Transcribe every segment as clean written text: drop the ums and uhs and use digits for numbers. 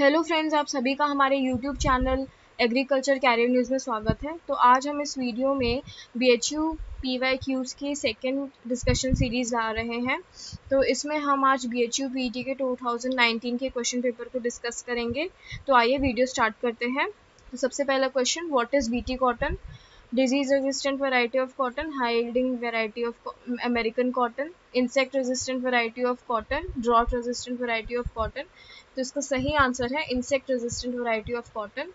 Hello friends, आप सभी का हमारे YouTube channel agriculture career news में स्वागत है। तो आज हम इस वीडियो में BHU PYQs की सेकंड डिस्कशन सीरीज़ ला रहे हैं। तो इसमें हम आज BHU PET के 2019 के क्वेश्चन पेपर को डिस्कस करेंगे। तो आइए वीडियो स्टार्ट करते हैं। तो सबसे पहला question, what is BT cotton? Disease resistant variety of cotton, high yielding variety of American cotton, insect resistant variety of cotton, drought resistant variety of cotton. तो इसका सही आंसर है insect resistant variety of cotton.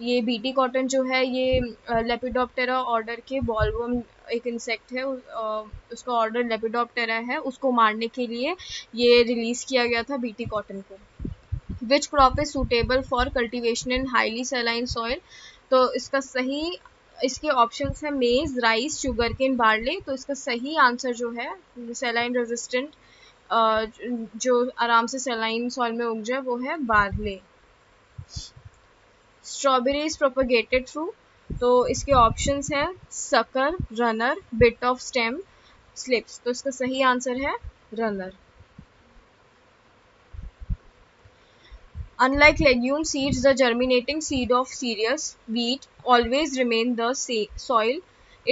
ये BT cotton जो है ये lepidoptera order के bollworm एक इंसेक्ट है, उसका ऑर्डर लेपिडोप्टेरा है। उसको मारने के लिए ये रिलीज़ किया गया था बीटी कॉटन को। Which crop is suitable for cultivation in highly saline soil? तो इसका सही, इसके ऑप्शंस हैं मेज़, राइस, शुगर केन, बार्ले। तो इसका सही आंसर जो है सेलाइन रेजिस्टेंट, जो आराम से सेलाइन सॉइल में उग जाए, वो है barley. Strawberry is propagated through, तो इसके ऑप्शंस हैं sucker, runner, bit of stem, slips. तो इसका सही आंसर है runner. Unlike legume seeds, the germinating seed of cereals, wheat, always remain the soil.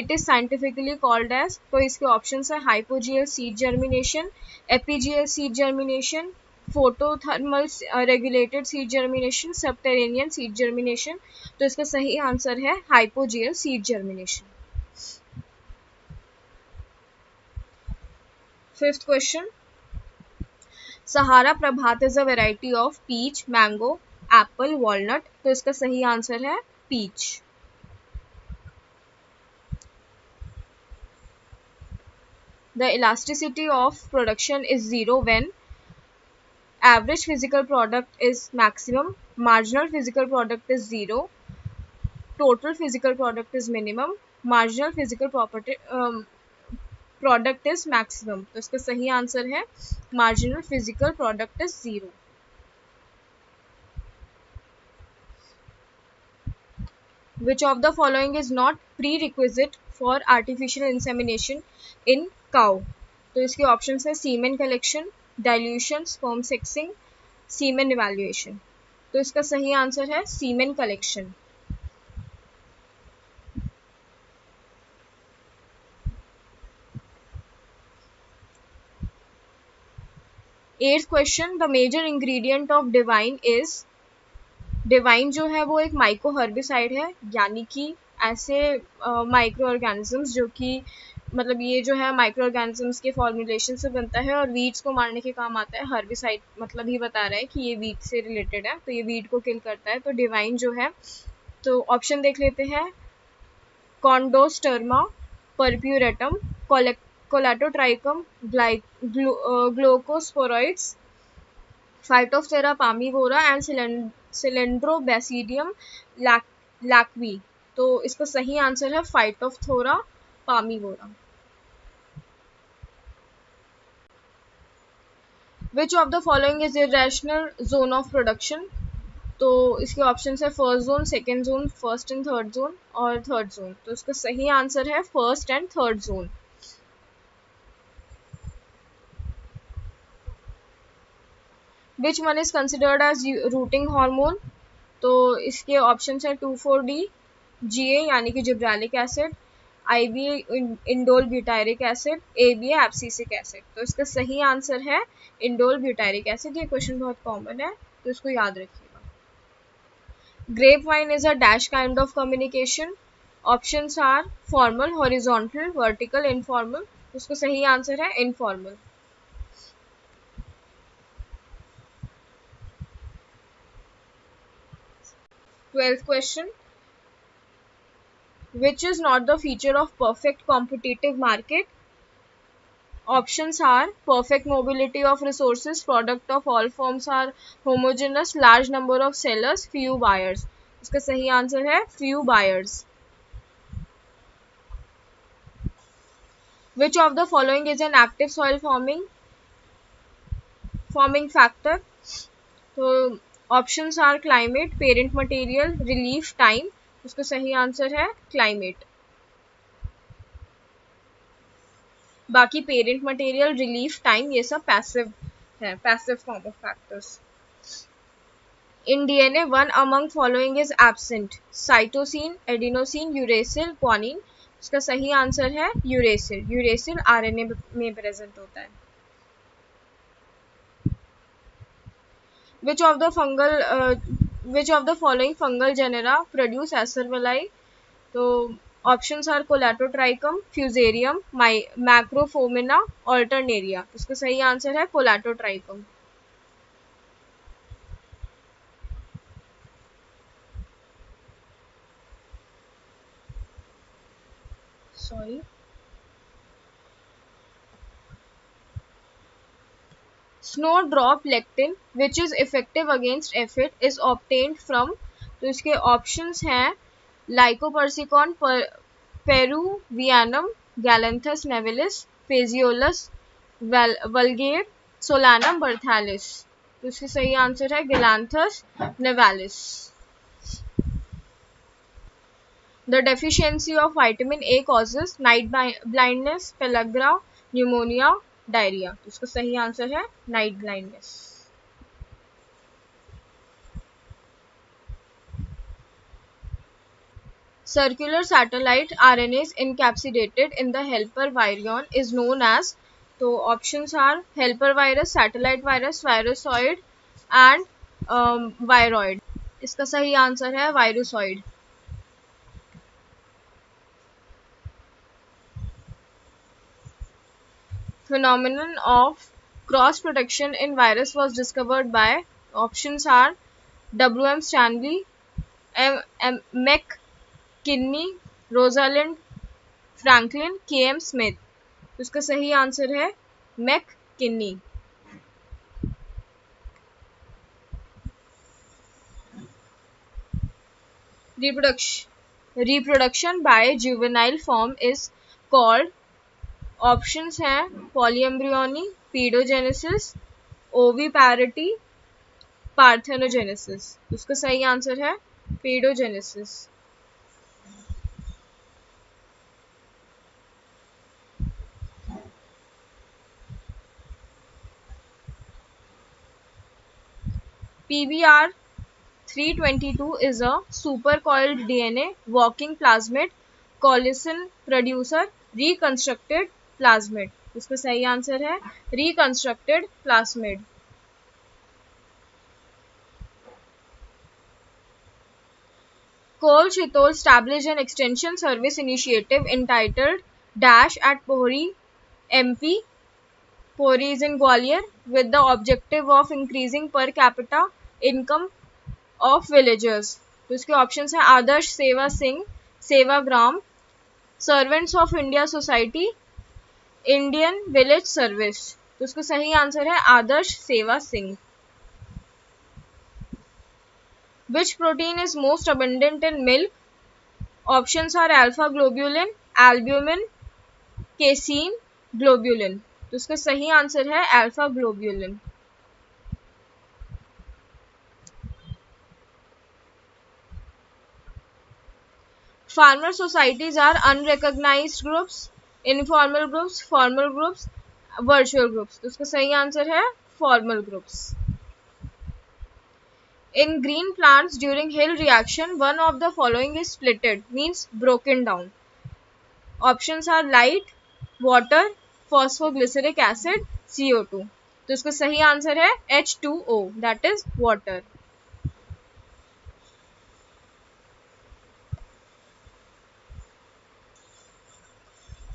It is scientifically called as, तो इसके options हैं hypogeal seed germination, epigeal seed germination, photothermal regulated seed germination, subterranean seed germination। तो इसका सही answer है hypogeal seed germination। Fifth question, Sahara Prabhat is a variety of peach, mango, apple, walnut. तो इसका सही आंसर है peach. The elasticity of production is zero when average physical product is maximum, marginal physical product is zero, total physical product is minimum, marginal physical product is maximum. तो इसका सही answer है marginal physical product is zero. Which of the following is not prerequisite for artificial insemination in cow? तो इसके options है semen collection, dilution, sperm sexing, semen evaluation. तो इसका सही आंसर है semen collection. Eighth question, the major ingredient of divine is, divine जो है वो एक माइको हर्बिसाइड है, यानी कि ऐसे माइक्रो ऑर्गेनिजम्स जो कि मतलब ये जो है माइक्रो ऑर्गेनिजम्स के फॉर्मुलेशन से बनता है और वीड्स को मारने के काम आता है। हर्बिसाइड मतलब ही बता रहा है कि ये वीट से रिलेटेड है, तो ये वीट को किल करता है। तो डिवाइन जो है, तो ऑप्शन देख लेते हैं, Chondrostereum, परप्यूरेटम, Colletotrichum, gloeosporioides, Phytophthora palmivora and Cylindrobasidium laeve. तो इसका सही आंसर है Phytophthora palmivora. Which of the following is irrational zone of production? तो इसके ऑप्शन है first zone, second zone, first and third zone और थर्ड जोन। तो इसका सही आंसर है first and third zone. Which one is considered as rooting hormone? तो इसके ऑप्शंस हैं 2,4-D, GA यानी कि gibberellic acid, IBA indole butyric acid, ABA abscisic acid. तो इसका सही आंसर है इंडोल ब्यूटायरिक एसिड। ये क्वेश्चन बहुत कॉमन है, तो इसको याद रखिएगा। Grapevine is a dash kind of communication, options are formal, horizontal, vertical, informal. उसका सही आंसर है informal. Twelfth question, which is not the feature of perfect competitive market? Options are perfect mobility of resources, product of all forms are homogeneous, large number of sellers, few buyers. इसका सही answer है few buyers. Which of the following is an active soil forming factor? तो options are climate, parent material, relief time. उसका सही answer है climate. बाकी parent material, relief time, ये सब पैसिव है, passive form of factors. In DNA, one among following is absent: cytosine, adenosine, uracil, guanine. इसका सही आंसर है यूरेसिल. यूरेसिल आरएनए में प्रेजेंट होता है. Which of the following fungal genera produce acerulae? तो options are Colletotrichum, fusarium, मैक्रोफोमिना, Alternaria. इसका सही answer है Colletotrichum. Sorry, snowdrop lectin which is effective against aphid is obtained from. तो इसके ऑप्शंस हैं लाइकोपर्सिकॉन, पेरूवियानम, गैलेंथस नेविलिस, फेजियोलस वल्गेर, सोलानम बर्थालिस. तो इसका सही आंसर है गैलेंथस नेवालिस. The deficiency of vitamin A causes night blindness, pellagra, pneumonia, diarrhea. तो इसका सही आंसर है night blindness. Circular satellite RNAs encapsulated in the helper virion is known as. तो options are helper virus, satellite virus, virusoid and viroid. इसका सही answer है virusoid. Phenomenon of cross protection in virus was discovered by. Options are W.M. Stanley, McKinney, Rosalind Franklin, K.M. Smith. तो इसका सही answer है McKinney. Reproduction by juvenile form is called. Options हैं polyembryony, paedogenesis, oviparity, parthenogenesis. उसका सही answer है paedogenesis. PBR 322 is a supercoiled DNA walking plasmid collagen producer reconstructed plasmid. इसका सही आंसर है रिकंस्ट्रक्टेड प्लाज्मिड. कोल चितोल establish an extension service initiative entitled dash at Pohri MP. Pohri is in Gwalior with the objective of increasing per capita income of villagers. तो इसके options हैं Adarsh Seva Singh, Sevagram, servants of India society, Indian village service. तो उसका सही answer है Adarsh Seva Singh. Which protein is most abundant in milk? Options are alpha globulin, albumin, casein, globulin. तो उसका सही आंसर है alpha globulin. Farmer societies are unrecognised groups, informal groups, formal groups, virtual groups. तो इसका सही आंसर है formal groups. In green plants during hill reaction one of the following is splitted means broken down. Options are light, water, phosphoglyceric acid, CO2. तो इसका सही answer है H2O, that is water.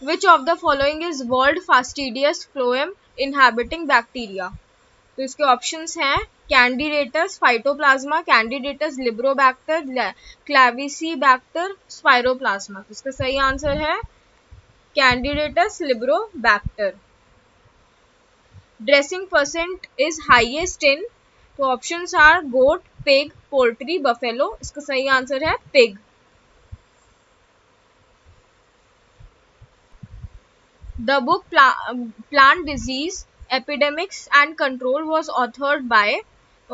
Which of the following is world fastidious phloem inhabiting bacteria? तो इसके options हैं Candidatus Phytoplasma, Candidatus Liberibacter, Clavibacter, Spiroplasma. तो इसका सही आंसर है candidates लिब्रोबैक्टर. Dressing percent is highest in. तो options are goat, pig, poultry, buffalo. इसका सही आंसर है pig. The book Plant Disease Epidemics and Control was authored by.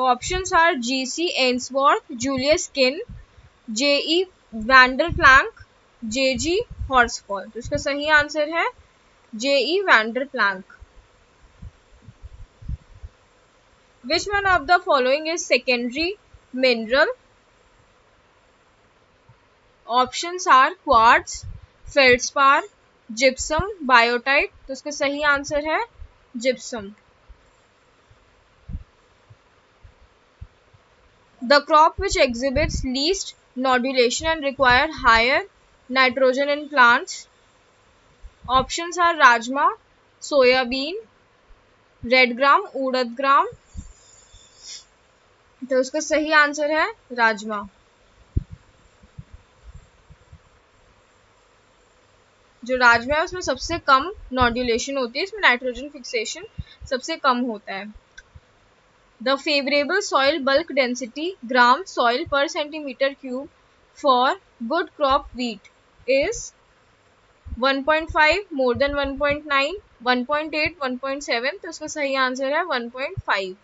Options are G.C. Ainsworth, Julius Kinn, J. E. Vanderplank, J.G. Horsfall. तो इसका सही answer है J.E. Vanderplank. Which one of the following is secondary mineral. Options are quartz, feldspar, gypsum, biotite. तो इसका सही answer है gypsum. The crop which exhibits least nodulation and require higher nitrogen in plants. Options are rajma, soya bean, red gram, उड़द ग्राम. तो उसका सही answer है राजमा. जो राजमा है उसमें सबसे कम नॉड्यूलेशन होती है, इसमें नाइट्रोजन फिक्सेशन सबसे कम होता है. The favourable soil bulk density gram soil per centimetre cube for good crop wheat is 1.5, more than 1.9, 1.8, 1.7. तो इसका सही आंसर है 1.5.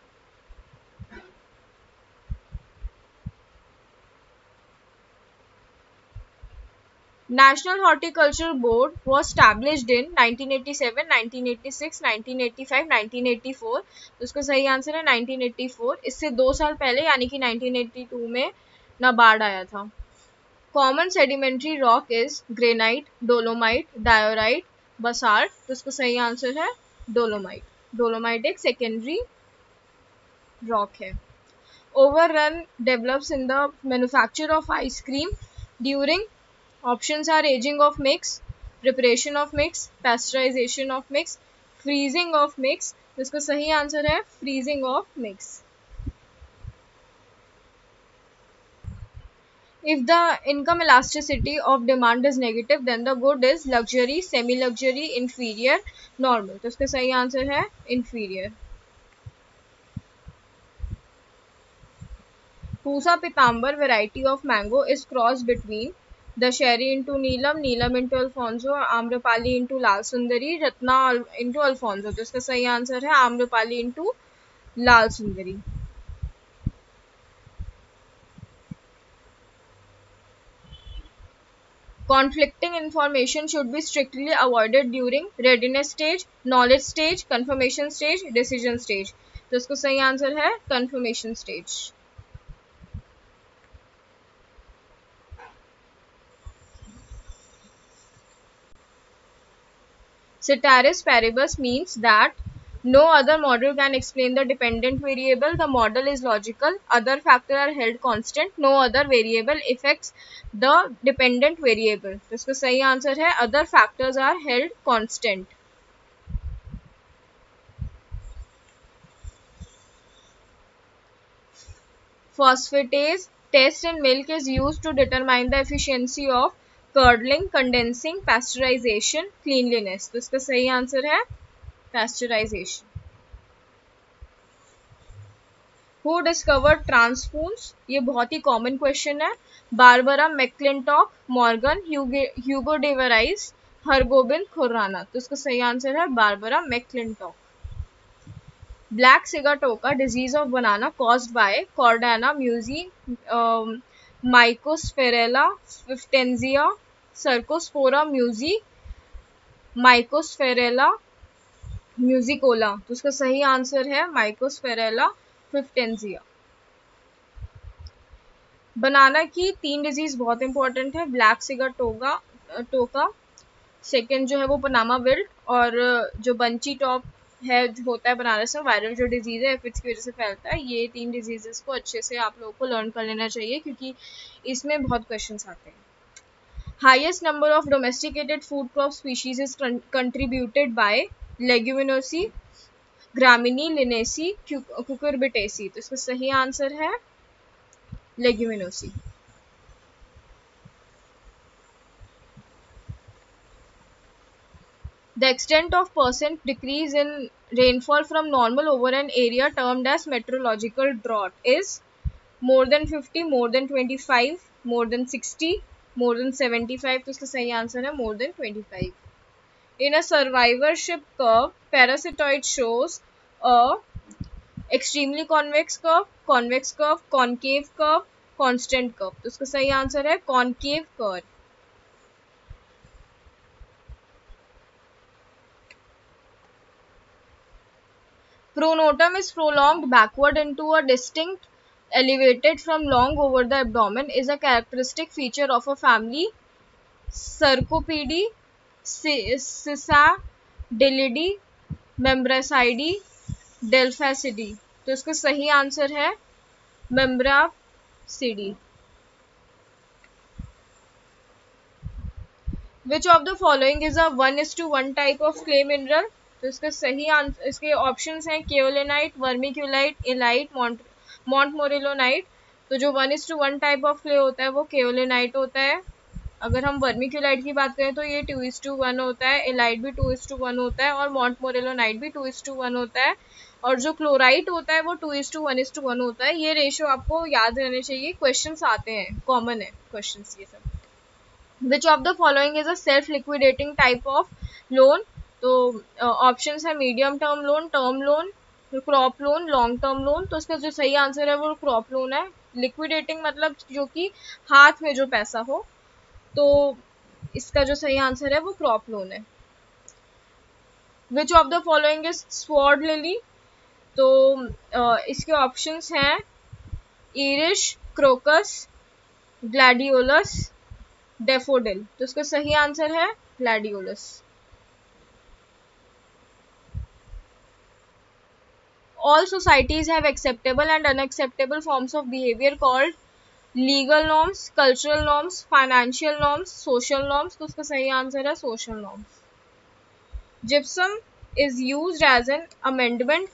National Horticulture Board was established in 1987, 1986, 1985, 1984. तो इसका सही आंसर है 1984. इससे 2 साल पहले यानी कि 1982 में नाबार्ड आया था. Common sedimentary rock is granite, dolomite, diorite, basalt. तो इसका सही आंसर है डोलोमाइट. डोलोमाइट एक सेकेंडरी रॉक है. Overrun develops in the manufacture of ice cream during. Options are ageing of mix, preparation of mix, pasteurisation of mix, freezing of mix. तो इसका सही answer है freezing of mix. If the income elasticity of demand is negative, then the good is luxury, semi-luxury, inferior, normal. तो इसका सही answer है inferior. Pusa Pitambar variety of mango is crossed between Dasheri into Neelam, Neelam into Alfonso, Amrapali into Lal Sundari, Ratna into Alfonso. तो इसका सही answer है Amrapali into Lal Sundari. Conflicting information should be strictly avoided during readiness stage, knowledge stage, confirmation stage, decision stage. तो इसका सही answer है confirmation stage. Ceteris paribus means that no other model can explain the dependent variable. The model is logical. Other factors are held constant. No other variable affects the dependent variable. तो इसका सही answer है other factors are held constant. Phosphatase test in milk is used to determine the efficiency of curdling, condensing, pasteurization, cleanliness. तो इसका सही answer है pasteurization. Who discovered transpoons? ये बहुत ही common question है. Barbara McClintock, Morgan, Hugo de Vries, Hargobind Khorana. तो इसका सही आंसर है Barbara McClintock. Black sigatoka disease of banana caused by कॉर्डाना, musae, माइकोस्फेरेला, fijiensis, Cercospora, musae, माइकोस्फेरेला musicola. तो इसका सही आंसर है माइकोस्फेरेला फिफ्टेंजिया. बनाना की 3 डिजीज बहुत इंपॉर्टेंट है. ब्लैक सिगाटोका, सेकेंड जो है वो पनामा विल्ट, और जो बंची टॉप है जो होता है बनारस में वायरल जो डिजीज है एफिड्स की वजह से फैलता है. ये 3 डिजीजेस को अच्छे से आप लोगों को लर्न कर लेना चाहिए क्योंकि इसमें बहुत क्वेश्चंस आते हैं. Highest number of domesticated food crop species is contributed by Leguminosae, ग्रामिनी, लिनेसी, Cucurbitaceae. तो इसका सही आंसर है Leguminosae. The extent of % decrease in rainfall from normal over an area termed as meteorological drought is more than 50, more than 25, more than 60, more than 75. तो इसका सही answer है more than 25. In a survivorship curve, parasitoid shows a extremely convex curve, convex curve, concave curve, constant curve. तो इसका सही answer है concave curve. Pronotum is prolonged backward into a distinct elevated from long over the abdomen is a characteristic feature of a family Sarcopidi, Cisadelidae, Membracidae, Delphacidae। तो इसका सही answer है Membracidae। Which of the following is a 1:1 type of clay mineral? तो इसका सही answer, इसके options हैं Kaolinite, Vermiculite, Illite, Montmorillonite। तो जो 1:1 टाइप ऑफ क्ले होता है वो Kaolinite होता है। अगर हम वर्मिक्यूलाइट की बात करें तो ये 2:1 होता है, इलाइट भी 2:1 होता है और मॉन्टमोरिलोनाइट भी 2:1 होता है। और जो क्लोराइट होता है वो 2:1:1 होता है। ये रेशियो आपको याद रहने चाहिए, क्वेश्चंस आते हैं, कॉमन है क्वेश्चंस ये सब। Which of the following is a self liquidating type of loan? तो ऑप्शंस है medium term loan, crop loan, long term loan. तो इसका जो सही आंसर है वो क्रॉप लोन है। लिक्विडेटिंग मतलब जो कि हाथ में जो पैसा हो, तो इसका जो सही आंसर है वो क्रॉप लोन है। Which of the following is sword lily? तो इसके ऑप्शंस हैं ईरिश, क्रोकस, ग्लैडियोलस, डेफोडिल। तो इसका सही आंसर है gladiolus. All societies have acceptable and unacceptable forms of behaviour called legal norms, cultural norms, financial norms, social norms. तो उसका सही आंसर है social norms. Gypsum is used as an amendment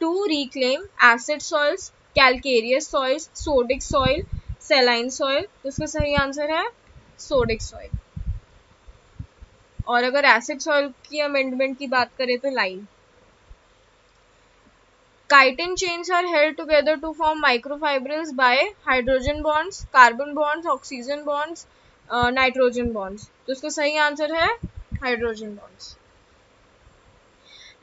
to reclaim acid soils, calcareous soils, sodic soil, saline soil. तो उसका सही answer है sodic soil. और अगर एसिड सॉइल की अमेंडमेंट की बात करें तो lime. Chitin chains are held together to form microfibrils by hydrogen bonds, carbon bonds, oxygen bonds, nitrogen bonds। तो इसका सही आंसर है hydrogen bonds.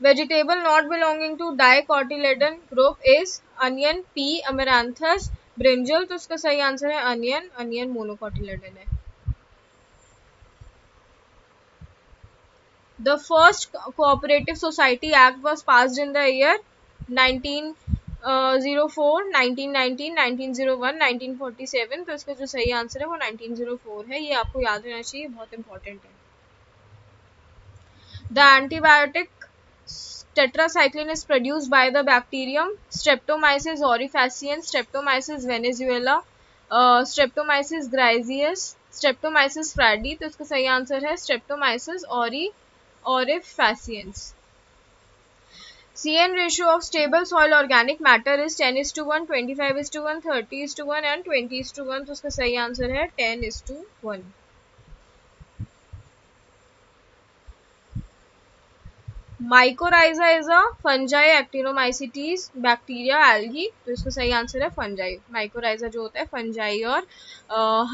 Vegetable not belonging to dicotyledon group is onion, pea, amaranthus, brinjal. तो इसका सही answer है onion. Onion monocotyledon है। The first cooperative society act was passed in the year 1904, 1919, 1901, 1947। तो इसका जो सही आंसर है वो 1904 है। ये आपको याद रहना चाहिए, बहुत इंपॉर्टेंट है। The antibiotic tetracycline is produced by the bacterium Streptomyces aureofaciens, Streptomyces venezuelae, Streptomyces griseus, Streptomyces fradiae. तो इसका सही आंसर है Streptomyces aureofaciens. CN ratio of stable soil organic matter is 10:1, 25:1, 30:1 and 20:1। तो इसका सही आंसर है 10:1। Mycorrhiza is a fungi, Actinomycetes, bacteria, algae। तो इसका सही आंसर है fungi। Mycorrhiza जो होता है fungi और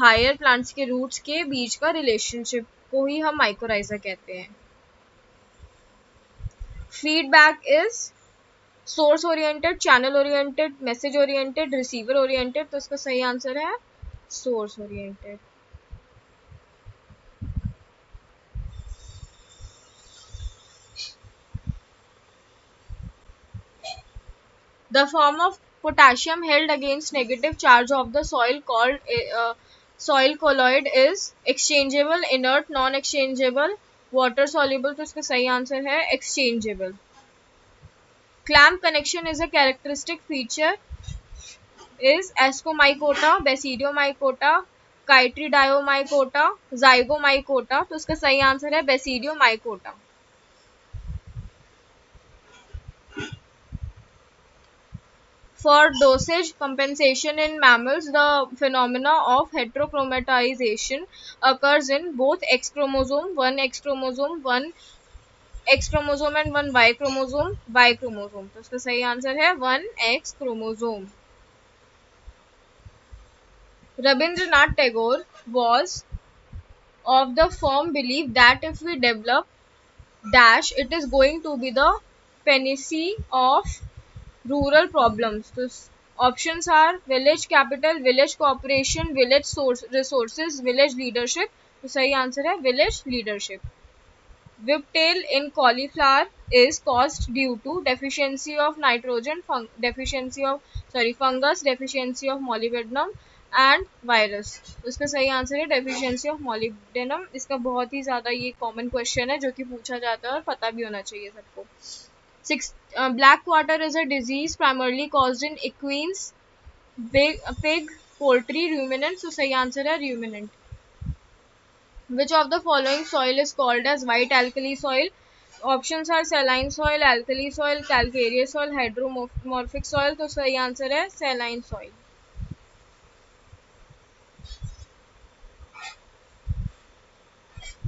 higher plants के roots के बीच का relationship को ही हम mycorrhiza कहते हैं। Feedback is source oriented, channel oriented, message oriented, receiver oriented। तो इसका सही आंसर है source oriented। The form of potassium held against negative charge of the soil called soil colloid is exchangeable, inert, non-exchangeable, water soluble. तो इसका सही answer है exchangeable. Clamp connection is a characteristic feature is Ascomycota, basidiomycota, chytridiomycota, zygomycota. तो इसका सही answer है Basidiomycota. For dosage compensation in mammals the phenomena of heterochromatization occurs in both X chromosome, one X chromosome and one Y chromosome, Y chromosome. तो इसका सही answer है 1X chromosome. Rabindranath Tagore was of the firm believe that if we develop dash it is going to be the panacea of rural problems. तो options are village capital, village corporation, village resources, village leadership. तो सही answer है village leadership. Whiptail in cauliflower is caused due to deficiency of nitrogen, fungus, deficiency of molybdenum and virus. उसका सही answer है deficiency of molybdenum. इसका बहुत ही ज़्यादा ये common question है जो कि पूछा जाता है और पता भी होना चाहिए सबको. Black quarter is a disease primarily caused in equines, pig, poultry, ruminants. So सही आंसर है ruminant. Which of the following soil is called as white alkali soil? Options are saline soil, alkali soil, calcareous soil, hydromorphic soil. तो सही answer है saline soil.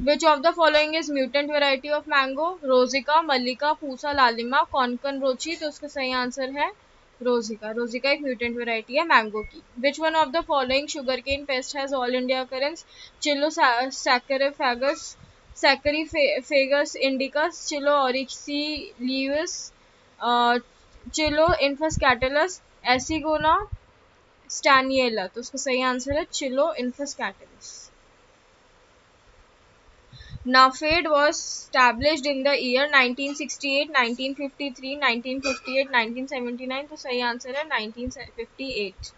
Which of the following is mutant variety of mango? Rosica, Malika, Pusa, Lalima, Concunrochi. तो उसका सही answer है Rosica. Rosica एक mutant variety है mango की. Which one of the following sugarcane pest has all India occurrence? Chillo Saccharifagos indicus, Chillo oryxilus, Chillo infus catalus, Acigona staniella. तो उसका सही आंसर है Chillo infus catalus. NAFED was established in the year 1968, 1953, 1958, 1979. तो सही answer है 1958.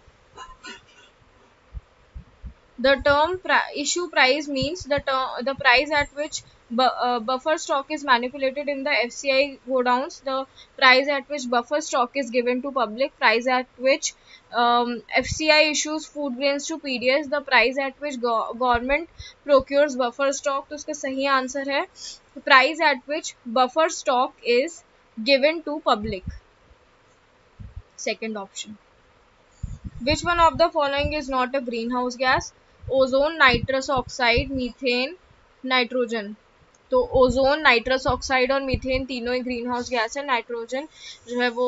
The term issue price means the price at which buffer stock is manipulated in the FCI godowns, the price at which buffer stock is given to public, price at which FCI issues food grains to PDS, the price at which government procures buffer stock. तो उसका सही answer है price at which buffer stock is given to public, second option. Which one of the following is not a greenhouse gas? Ozone, nitrous oxide, methane, nitrogen. तो ozone, nitrous oxide और methane तीनों ही green house gas है. Nitrogen जो है वो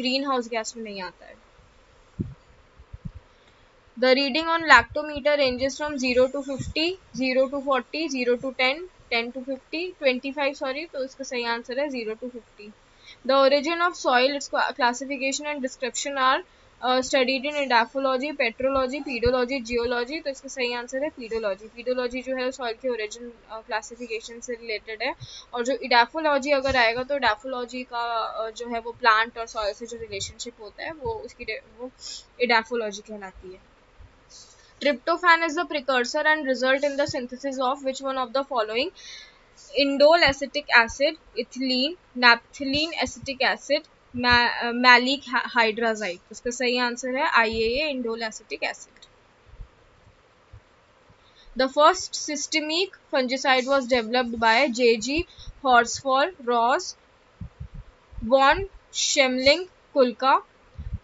green house gas में नहीं आता है. The reading on lactometer ranges from 0 to 50, 0 to 40, 0 to 10, 10 to 50, 25 sorry. तो इसका सही आंसर है 0 to 50. The origin of soil, its classification and description are studied in edaphology, petrology, pedology, geology. तो इसका सही आंसर है पीडोलॉजी. पीडोलॉजी जो है सॉइल के ओरिजिन क्लासिफिकेशन से रिलेटेड है. और जो एडाफोलॉजी अगर आएगा तो एडाफोलॉजी का जो है वो प्लांट और सॉइल से जो रिलेशनशिप होता है वो उसकी वो एडाफोलॉजी कहलाती है. Tryptophan is the precursor and result in the synthesis of which one of the following? Indole acetic acid, ethylene, naphthalene acetic acid, maleic hydrazide. उसका सही आंसर है IAA, indole acetic acid. The first systemic fungicide was developed by JG, Horsfall, Ross, von, Schmeling, Kulka,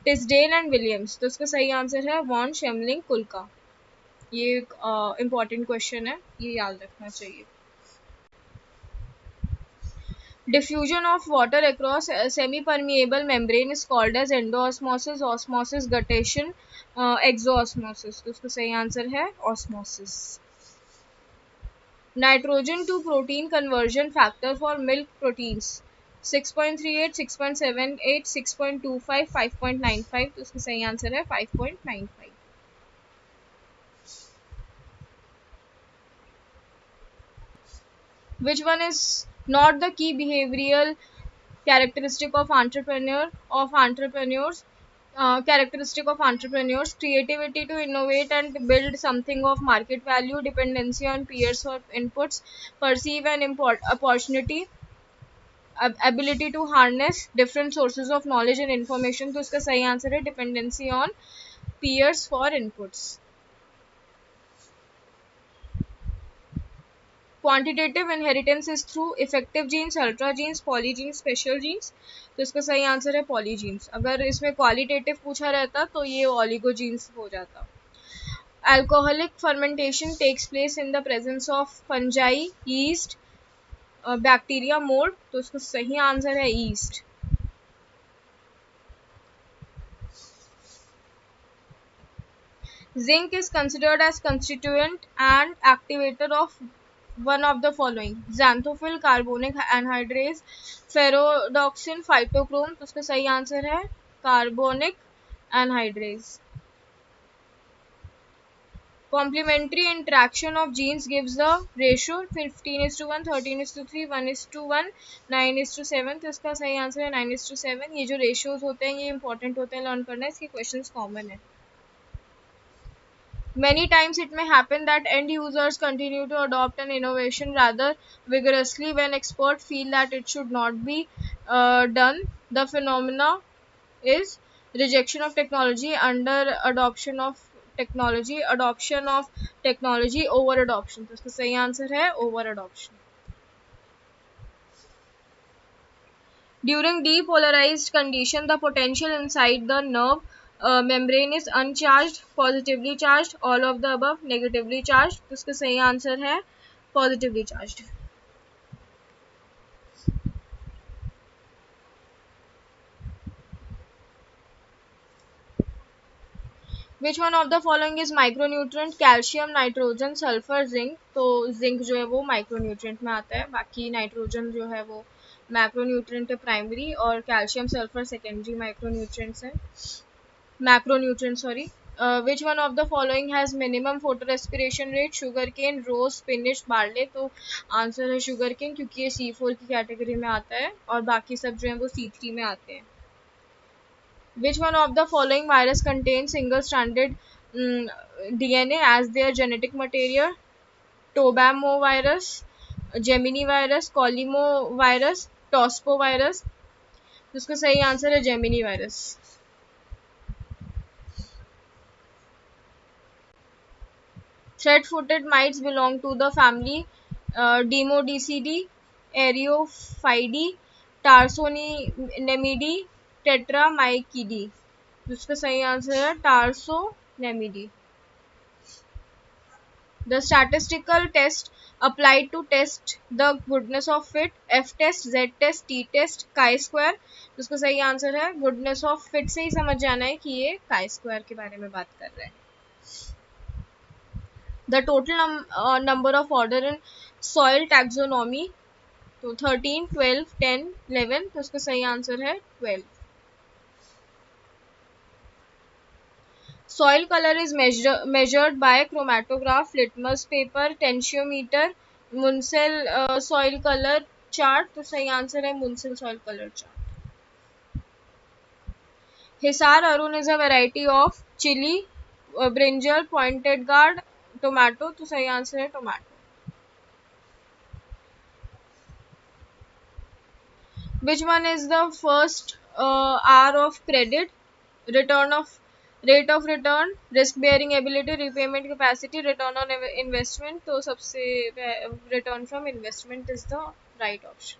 Tisdale and Williams. तो उसका सही answer है von, Schmeling, कुल्का. ये एक important question है, ये याद रखना चाहिए. Diffusion of water across semi-permeable membrane is called as endoosmosis, osmosis, guttation, exoosmosis. तो उसका सही आंसर है osmosis. Nitrogen to protein conversion factor for milk proteins 6.38, 6.78, 6.25, 5.95. तो उसका सही आंसर है 5.95. Which one is not the key behavioral characteristic of entrepreneurs? Characteristic of entrepreneurs: creativity to innovate and build something of market value, dependency on peers for inputs, perceive an opportunity, ability to harness different sources of knowledge and information. तो इसका सही answer है dependency on peers for inputs. Quantitative inheritance is through effective genes, ultra genes, poly genes, special genes. तो इसका सही answer है poly jeans. अगर इसमें क्वालिटेटिव पूछा रहता तो ये ऑलिगो जीन्स हो जाता. Alcoholic fermentation takes place in the presence of fungi, yeast, bacteria, mould. तो इसका सही आंसर है yeast. Zinc is considered as constituent and activator of one of the following: xanthophyll, carbonic anhydrase, ferredoxin, phytochrome. तो उसका सही answer है carbonic anhydrase. Complementary interaction of genes gives the ratio 15:1, 13:3, 1:1, 9:7. तो इसका सही आंसर है 9:7. ये जो रेशियोज होते हैं ये इंपॉर्टेंट होते हैं, लर्न करना है, इसके क्वेश्चंस कॉमन है. Many times it may happen that end users continue to adopt an innovation rather vigorously when experts feel that it should not be done. The phenomena is rejection of technology under adoption of technology, adoption of technology over adoption. तो इसका सही answer है over adoption. During depolarized condition, the potential inside the nerve membrane is uncharged, positively charged, all of the above, negatively charged. तो इसका सही answer है positively charged. Which one of the following is micronutrient? Calcium, nitrogen, sulfur, zinc. तो zinc जो है वो micronutrient में आता है, बाकी nitrogen जो है वो macronutrient है primary, और calcium, sulfur secondary micronutrients हैं. Macronutrient, sorry. Which one of the following has minimum photorespiration rate? Sugarcane, rose, spinach, barley. तो आंसर है sugarcane क्योंकि ये C4 की कैटेगरी में आता है और बाकी सब जो है वो C3 में आते हैं. Which one of the following virus contains single-stranded DNA as their genetic material? Tobamovirus, Gemini virus, Colimovirus, Tospovirus. इसका सही आंसर है Gemini virus. Thread-footed mites belong to the family Demodicidae, Areophydae, Tarsonemidae, Tetramycidae. जिसका सही answer है Tarsonemidae. The statistical test applied to test the goodness of fit, F test, Z test, T test, chi square. जिसका सही answer है goodness of fit से ही समझ जाना है कि ये chi square के बारे में बात कर रहे हैं. The total number of order in soil taxonomy, तो 13, 12, 10, 11. तो इसका सही आंसर है 12. Soil color is measured by chromatograph, litmus paper, tensiometer, Munsell soil colour chart. तो सही आंसर है Munsell soil colour chart. Hisar Arun is a variety of chili, brinjal, pointed gourd, tomato. तो सही आंसर है tomato. Which one is the first R of credit? Return of rate of return, risk bearing ability, repayment capacity, return on investment. तो सबसे return from investment is the right option.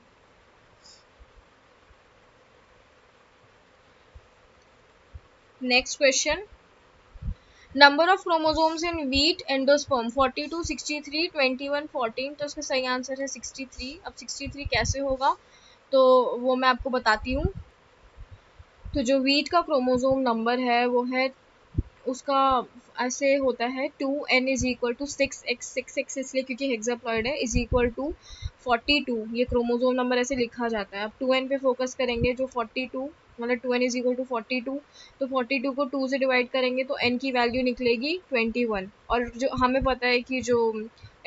Next question. Number of chromosomes in wheat endosperm 42, 63, 21, 14. तो इसका सही answer है 63. अब 63 कैसे होगा तो वो मैं आपको बताती हूँ. तो जो wheat का क्रोमोसोम नंबर है वो है, उसका ऐसे होता है 2n = 6x, 6x इसलिए क्योंकि हेक्साप्लॉइड है, = 42. ये क्रोमोसोम नंबर ऐसे लिखा जाता है. अब 2n पे फोकस करेंगे जो 42 मतलब 2n = 42. तो 42 को 2 से डिवाइड करेंगे तो n की वैल्यू निकलेगी 21. और जो हमें पता है कि जो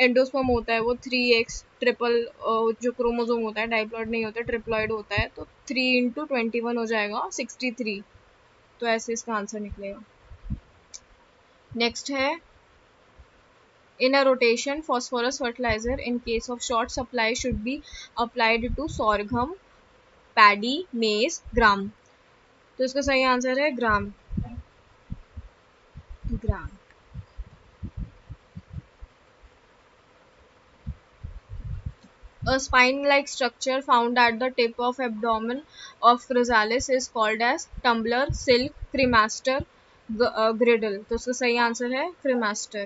एंडोस्पर्म होता है वो 3x ट्रिपल जो क्रोमोसोम होता है, डाइप्लॉइड नहीं होता, ट्रिप्लॉइड होता है. तो 3 × 21 हो जाएगा 63. तो ऐसे इसका आंसर निकलेगा. नेक्स्ट है in a rotation phosphorus fertiliser in case of short supply should be applied to sorghum, paddy, maize, gram. तो इसका सही आंसर है ग्राम. ग्राम. A spine-like structure found at the tip of abdomen of chrysalis is called as tumbler, silk, cremaster, griddle. तो इसका सही answer है cremaster.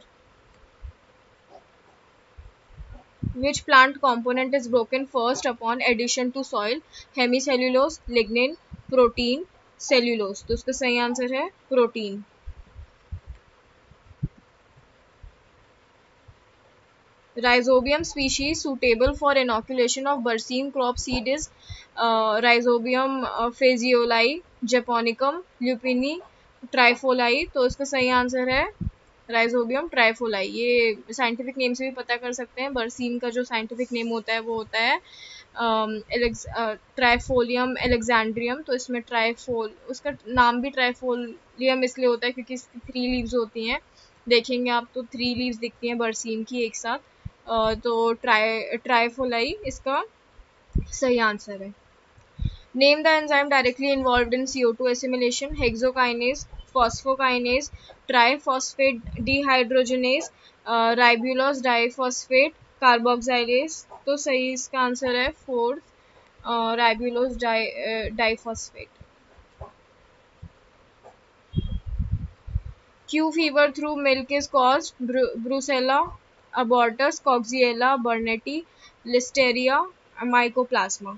Which plant component is broken first upon addition to soil? Hemicellulose, lignin, protein, cellulose. तो इसका सही answer है protein. Rhizobium species suitable for inoculation of Burseem crop seed is Rhizobium fagioli, Japonicum, Lupini, Trifolii. तो इसका सही answer है Rhizobium trifolii, ये scientific name से भी पता कर सकते हैं। बरसीन का जो साइंटिफिक नेम होता है वो होता है ट्राइफोलियम एलेक्जेंड्रियम। तो इसमें ट्राइफोल, उसका नाम भी ट्राइफोलियम इसलिए होता है क्योंकि इसकी 3 लीव्स होती हैं, देखेंगे आप तो 3 लीव्स दिखती हैं बरसीन की एक साथ। तो ट्राइफोलाई इसका सही आंसर है। Name the enzyme directly involved in CO2 assimilation, hexokinase, phosphokinase, triphosphate dehydrogenase, ribulose diphosphate carboxylase. तो सही इसका आंसर है 4th ribulose diphosphate. Q fever through milk is caused, Brucella abortus, कॉक्सिएला burnetii, Listeria, mycoplasma.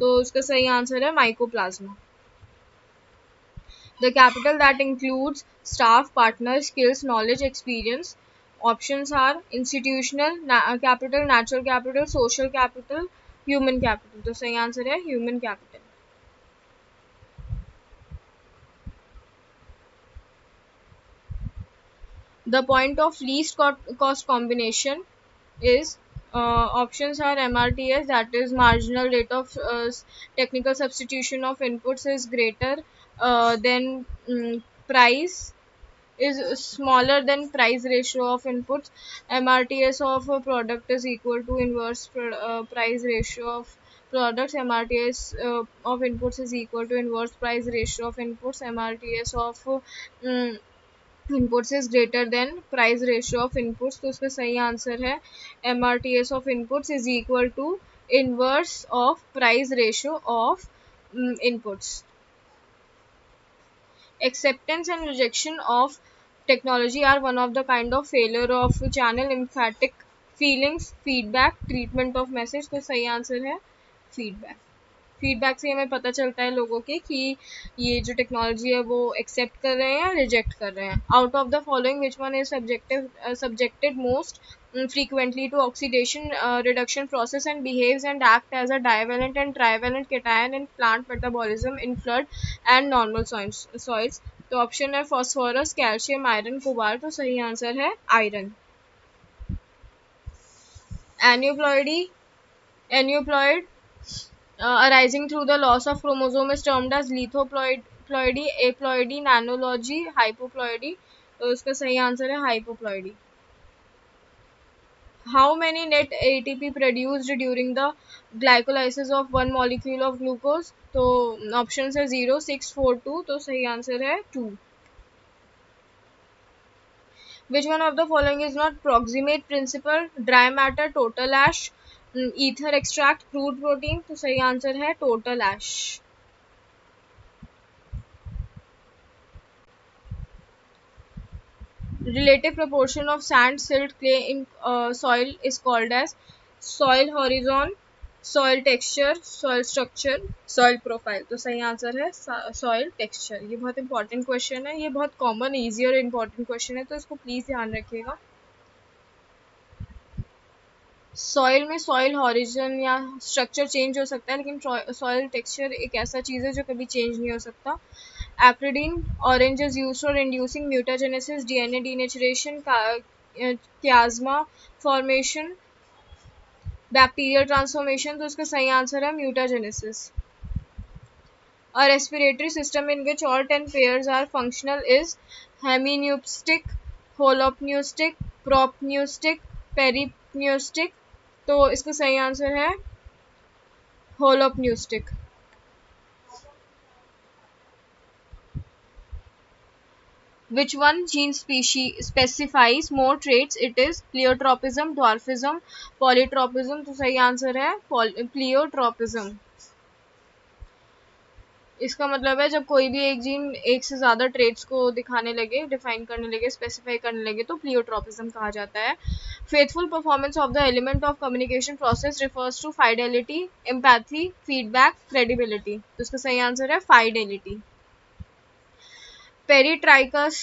तो उसका सही answer है mycoplasma. The capital that includes staff, partner, skills, knowledge, experience. Options are institutional capital, natural capital, social capital, human capital. तो सही answer है human capital. The point of least cost combination is, options are MRTS, that is marginal rate of technical substitution of inputs is greater than price, is smaller than price ratio of inputs. MRTS of a product is equal to inverse price ratio of products. MRTS of inputs is equal to inverse price ratio of inputs. MRTS of inputs is greater than price ratio of inputs. तो उसका सही answer है MRTS of inputs is equal to inverse of price ratio of inputs. Acceptance and rejection of technology are one of the kind of failure of channel, emphatic, feelings, feedback, treatment of message. तो सही answer है feedback. Feedback से हमें पता चलता है लोगों के कि ये जो टेक्नोलॉजी है वो एक्सेप्ट कर रहे हैं या रिजेक्ट कर रहे हैं। Out of the following which one is subjected most frequently to oxidation reduction process and behaves and act as a divalent and trivalent cation in plant metabolism in flood and normal soils. तो option है phosphorus, calcium, iron, cobalt. तो सही answer है iron. Aneuploid arising through the loss of chromosome is termed as lethoploidy, aploidy, nanology, hypoploidy. तो इसका सही answer है hypoploidy. How many net ATP produced during the glycolysis of one molecule of glucose? तो options है 0, 6, 4, 2. तो सही answer है 2. Which one of the following is not proximate principle? Dry matter, total ash, ether extract, crude protein. तो सही answer है total ash. Relative proportion of sand, silt, clay in soil is called as soil horizon, soil texture, soil structure, soil profile. तो सही answer है soil texture. ये बहुत important question है, ये बहुत कॉमन, ईजी और इम्पॉर्टेंट क्वेश्चन है, तो इसको प्लीज ध्यान रखिएगा। सॉइल में सॉइल हॉरिजन या स्ट्रक्चर चेंज हो सकता है, लेकिन सॉइल टेक्सचर एक ऐसा चीज़ है जो कभी चेंज नहीं हो सकता। Acridine orange is use for inducing mutagenesis, DNA denaturation, chiasma formation, bacterial transformation. तो इसका सही आंसर है म्यूटाजेनेसिस। और respiratory system in which all 10 pairs are functional is hemipneustic, holopneustic, propneustic, peripneustic. तो इसका सही आंसर है होलोपन्यूस्टिक। Which one gene species specifies more traits? It is pleiotropism, dwarfism, polytropism. तो सही आंसर है pleiotropism. इसका मतलब है जब कोई भी एक जीन एक से ज़्यादा ट्रेड्स को दिखाने लगे, डिफाइन करने लगे, स्पेसिफाई करने लगे, तो प्लियोट्रॉपिज्म कहा जाता है। Faithful performance of the element of communication process refers to fidelity, empathy, feedback, credibility. तो इसका सही आंसर है fidelity. Peritrichous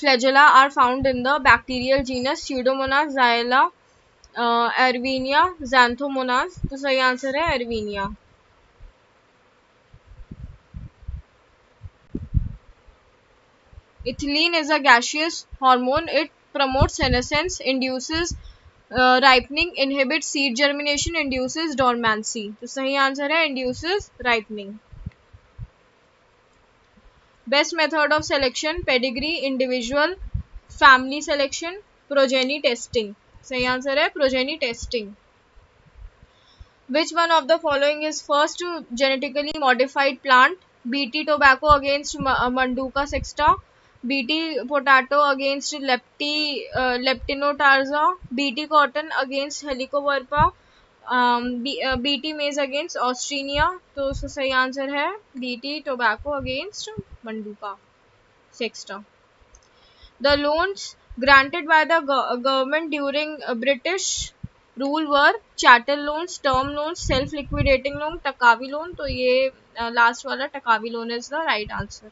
flagella are found in the bacterial genus Pseudomonas, जाइला, एरवीनिया, जैंथोमोनास। तो सही आंसर है एरवीनिया। Ethylene is a gaseous hormone. It promotes senescence, induces ripening, inhibits seed germination, induces dormancy. तो सही आंसर है induces ripening. Best method of selection, pedigree, individual, family selection, progeny testing. सही answer है progeny testing. Which one of the following is first genetically modified plant? BT tobacco against Manduca sexta, BT potato against Leptinotarsa, BT cotton against Helicovirpa, BT maize against Austrinia. तो उसका सही answer है BT tobacco against Manduca sexta. The loans granted by the government during British rule were chattel loans, term loans, self liquidating loan, takavi loan. तो ये last वाला takavi loan is the right answer.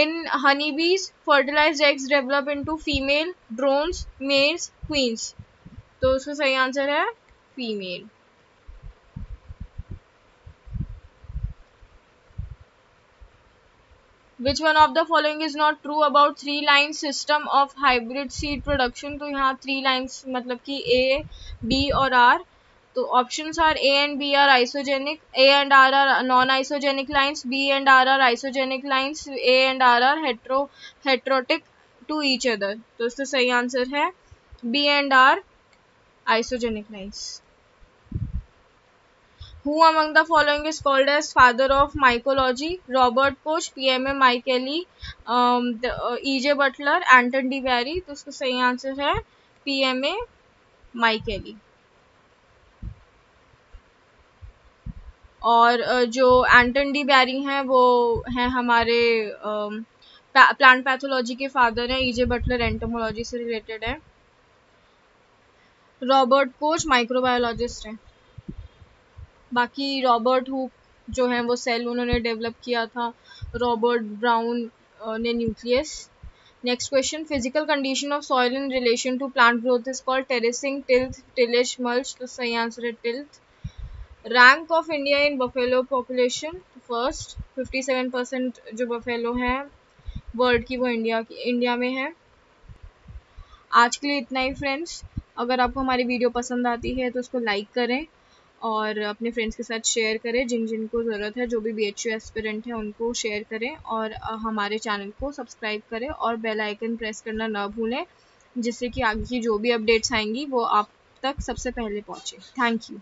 In honeybees, fertilized eggs develop into female drones, males, queens. तो उसका सही answer है female. Which one of the following is not true about three line system of hybrid seed production? तो यहाँ three lines मतलब कि A, B और R. तो options are A and B are isogenic, A and R are non-isogenic lines, B and R are isogenic lines, A and R are heterotic to each other. तो इसका सही answer है B and R isogenic lines. Who among the following is called as father of mycology? Robert Koch, PMA Michaeli, E.J. Butler, Anton DeVary. तो इसका सही answer है PMA Michaeli. और जो एंटन डी बैरी हैं वो हैं हमारे प्लांट पैथोलॉजी के फादर हैं, ईजे बटलर एंटोमोलॉजी से रिलेटेड है, रॉबर्ट कोच माइक्रोबायोलॉजिस्ट हैं, बाकी रॉबर्ट हुक जो हैं वो सेल उन्होंने डेवलप किया था, रॉबर्ट ब्राउन ने nucleus. Next question, physical condition of soil in relation to plant growth is called terracing, tilth, tillage, mulch. तो सही आंसर है tilth. Rank of India in buffalo population, first 57% जो buffalo हैं world की वो India में है. आज के लिए इतना ही फ्रेंड्स. अगर आपको हमारी वीडियो पसंद आती है तो उसको लाइक करें और अपने फ्रेंड्स के साथ शेयर करें, जिन को ज़रूरत है, जो भी BHU एस्पिरेंट है उनको शेयर करें और हमारे चैनल को सब्सक्राइब करें और बेल आइकन प्रेस करना ना भूलें, जिससे कि आगे की जो भी अपडेट्स आएंगी वो आप तक सबसे पहले पहुँचे. Thank you.